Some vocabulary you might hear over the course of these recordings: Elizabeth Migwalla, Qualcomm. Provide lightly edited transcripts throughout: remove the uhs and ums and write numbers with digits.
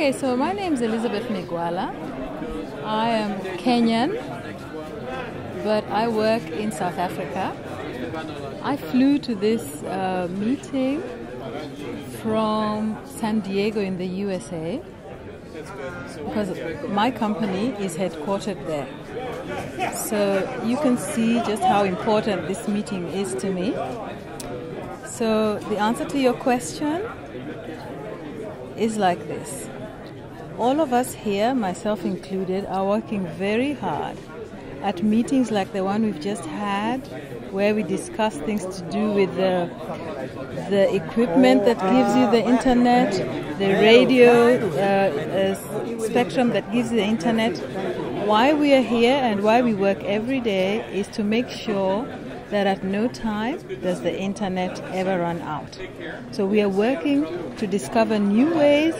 Okay, so my name is Elizabeth Migwalla. I am Kenyan, but I work in South Africa. I flew to this meeting from San Diego in the USA because my company is headquartered there. So you can see just how important this meeting is to me. So the answer to your question is like this. All of us here, myself included, are working very hard at meetings like the one we've just had, where we discuss things to do with the equipment that gives you the internet, the radio spectrum that gives you the internet. Why we are here and why we work every day is to make sure that at no time does the internet ever run out. So we are working to discover new ways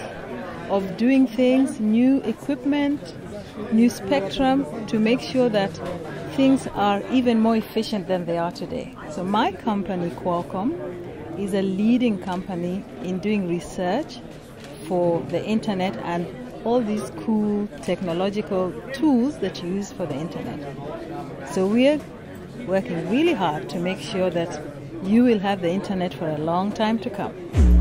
of doing things, new equipment, new spectrum, to make sure that things are even more efficient than they are today. So my company, Qualcomm, is a leading company in doing research for the internet and all these cool technological tools that you use for the internet. So we are working really hard to make sure that you will have the internet for a long time to come.